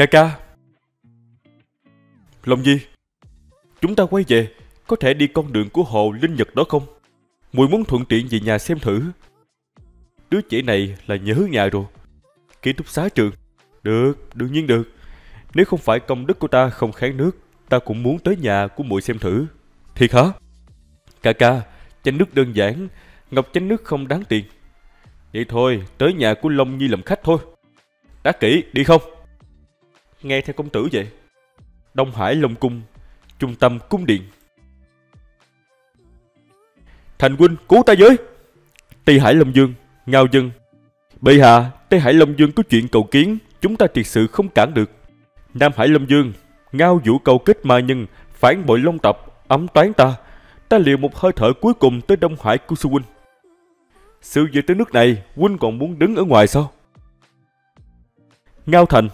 Ca ca, Long Di, chúng ta quay về có thể đi con đường của hồ linh nhật đó không? Muội muốn thuận tiện về nhà xem thử. Đứa trẻ này là nhớ nhà rồi. Ký túc xá trường. Được, đương nhiên được. Nếu không phải công đức của ta không kháng nước, ta cũng muốn tới nhà của muội xem thử. Thiệt hả? Ca ca, chén nước đơn giản, ngọc chén nước không đáng tiền. Vậy thôi, tới nhà của Long Nhi làm khách thôi. Đá kỹ, đi không? Nghe theo công tử vậy. Đông Hải Long Cung, trung tâm cung điện. Thành huynh, cứu ta với. Tây Hải Long Vương, Ngao Dân. Bệ hạ, Tây Hải Long Vương có chuyện cầu kiến, chúng ta thiệt sự không cản được. Nam Hải Long Vương, Ngao Vũ cầu kết ma nhân, phản bội Long tộc, ấm toán ta. Ta liều một hơi thở cuối cùng tới Đông Hải của sư huynh. Sự về tới nước này, huynh còn muốn đứng ở ngoài sao? Ngao Thành,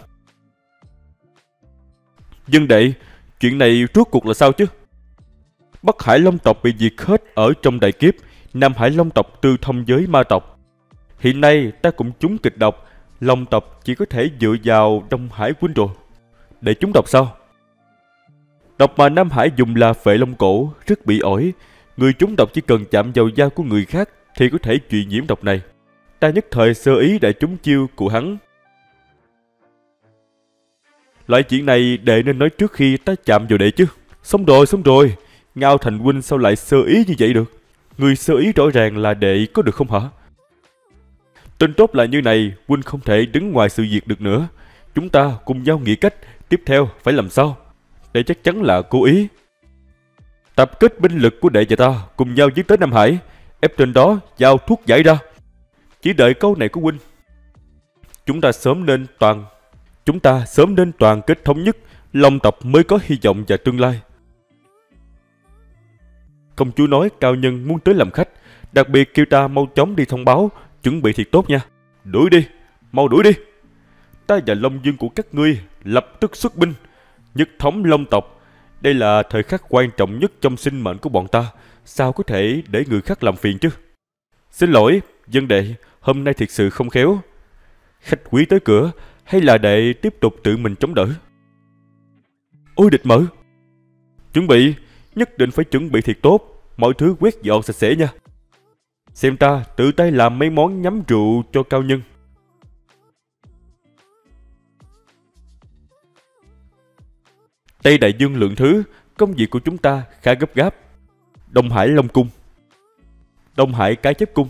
dân đệ, chuyện này rốt cuộc là sao chứ? Bắc Hải Long tộc bị diệt hết ở trong đại kiếp, Nam Hải Long tộc tư thông với ma tộc. Hiện nay ta cũng trúng kịch độc, Long tộc chỉ có thể dựa vào Đông Hải huynh rồi. Để chúng độc sao? Độc mà Nam Hải dùng là phệ long cổ, rất bị ổi. Người chúng độc chỉ cần chạm vào da của người khác thì có thể truyền nhiễm độc này. Ta nhất thời sơ ý đã trúng chiêu của hắn. Loại chuyện này đệ nên nói trước khi ta chạm vào đệ chứ. Xong rồi, Ngao Thành huynh sao lại sơ ý như vậy được? Người sơ ý rõ ràng là đệ có được không hả? Tin tốt là như này, huynh không thể đứng ngoài sự việc được nữa. Chúng ta cùng nhau nghĩ cách, tiếp theo phải làm sao? Đệ chắc chắn là cố ý. Tập kết binh lực của đệ và ta cùng nhau giết tới Nam Hải, ép trên đó giao thuốc giải ra. Chỉ đợi câu này của huynh. Chúng ta sớm nên toàn kết thống nhất, Long tộc mới có hy vọng và tương lai. Công chúa nói cao nhân muốn tới làm khách, đặc biệt kêu ta mau chóng đi thông báo, chuẩn bị thiệt tốt nha. Đuổi đi, mau đuổi đi. Ta và Long Vương của các ngươi lập tức xuất binh, nhất thống Long tộc. Đây là thời khắc quan trọng nhất trong sinh mệnh của bọn ta, sao có thể để người khác làm phiền chứ? Xin lỗi, dân đệ, hôm nay thiệt sự không khéo. Khách quý tới cửa, hay là đệ tiếp tục tự mình chống đỡ? Ôi địch mở. Chuẩn bị, nhất định phải chuẩn bị thiệt tốt, mọi thứ quét dọn sạch sẽ nha. Xem ta tự tay làm mấy món nhắm rượu cho cao nhân. Tây Đại Dương lượng thứ, công việc của chúng ta khá gấp gáp. Đông Hải Long Cung, Đông Hải Cái Chép Cung.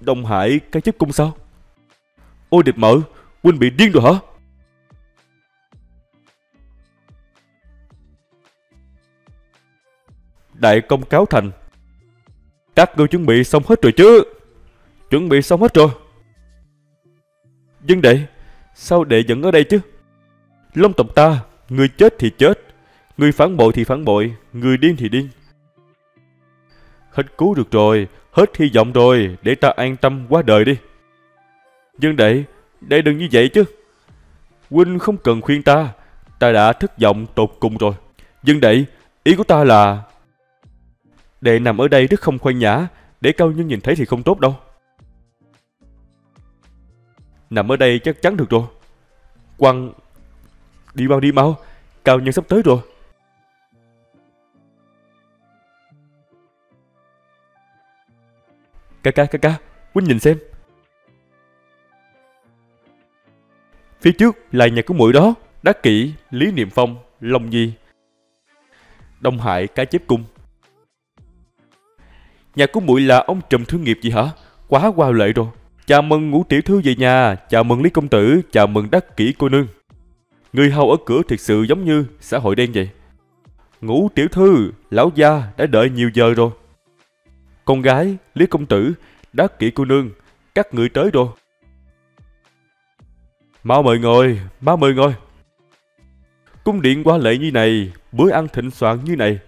Đông Hải Cái Chép Cung sao? Ôi địch mở, huynh bị điên rồi hả? Đại công cáo thành. Các ngươi chuẩn bị xong hết rồi chứ? Chuẩn bị xong hết rồi. Nhưng đệ, sao đệ vẫn ở đây chứ? Long tộc ta, người chết thì chết, người phản bội thì phản bội, người điên thì điên. Hết cứu được rồi, hết hy vọng rồi, để ta an tâm qua đời đi. Nhưng đệ, đệ đừng như vậy chứ. Huynh không cần khuyên ta, ta đã thất vọng tột cùng rồi. Nhưng đệ, ý của ta là... Đệ nằm ở đây rất không khoan nhã, để cao nhân nhìn thấy thì không tốt đâu. Nằm ở đây chắc chắn được rồi. Quăng... đi mau, cao nhân sắp tới rồi. Ca ca, huynh nhìn xem. Phía trước là nhà của muội đó. Đá Kỷ, Lý Niệm Phong, Long Nhi. Đông Hải Cái Chép Cung. Nhà của muội là ông trùm thương nghiệp gì hả? Quá hoa lệ rồi. Chào mừng Ngũ tiểu thư về nhà, chào mừng Lý công tử, chào mừng Đắc Kỷ cô nương. Người hầu ở cửa thực sự giống như xã hội đen vậy. Ngũ tiểu thư, lão gia đã đợi nhiều giờ rồi. Con gái, Lý công tử, Đắc Kỷ cô nương, các người tới rồi. Mau mời ngồi. Cung điện hoa lệ như này, bữa ăn thịnh soạn như này.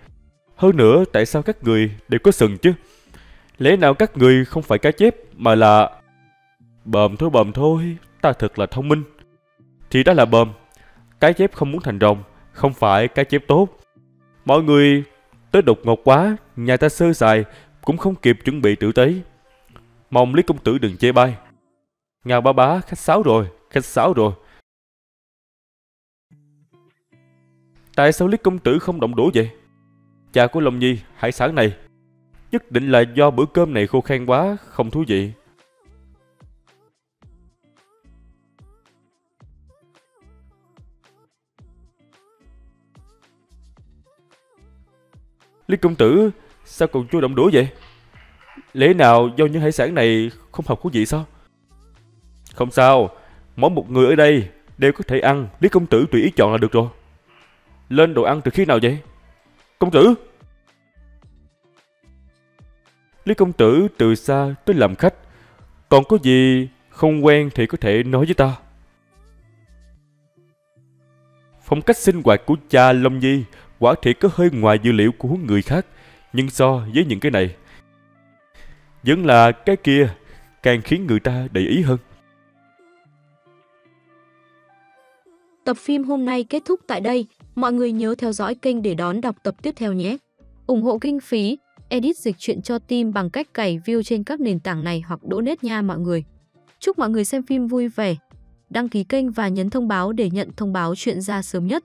Hơn nữa, tại sao các người đều có sừng chứ? Lẽ nào các người không phải cá chép mà là... Bờm thôi, ta thật là thông minh. Thì đó là bờm. Cá chép không muốn thành rồng, không phải cá chép tốt. Mọi người tới đột ngột quá, nhà ta sơ sài, cũng không kịp chuẩn bị tử tế. Mong Lý công tử đừng chê bai. Ngao ba bá khách sáo rồi. Tại sao Lý công tử không động đũa vậy? Cha của Long Nhi, hải sản này nhất định là do bữa cơm này khô khan quá, không thú vị. Lý công tử, sao còn chưa động đũa vậy? Lẽ nào do những hải sản này không hợp khẩu vị sao? Không sao, mỗi một người ở đây đều có thể ăn, Lý công tử tùy ý chọn là được rồi. Lên đồ ăn từ khi nào vậy? Công tử! Lý công tử từ xa tới làm khách, còn có gì không quen thì có thể nói với ta. Phong cách sinh hoạt của cha Long Nhi quả thiệt có hơi ngoài dự liệu của người khác, nhưng so với những cái này, vẫn là cái kia càng khiến người ta để ý hơn. Tập phim hôm nay kết thúc tại đây. Mọi người nhớ theo dõi kênh để đón đọc tập tiếp theo nhé. Ủng hộ kinh phí edit dịch truyện cho team bằng cách cày view trên các nền tảng này hoặc đỗ nết nha mọi người. Chúc mọi người xem phim vui vẻ. Đăng ký kênh và nhấn thông báo để nhận thông báo chuyện ra sớm nhất.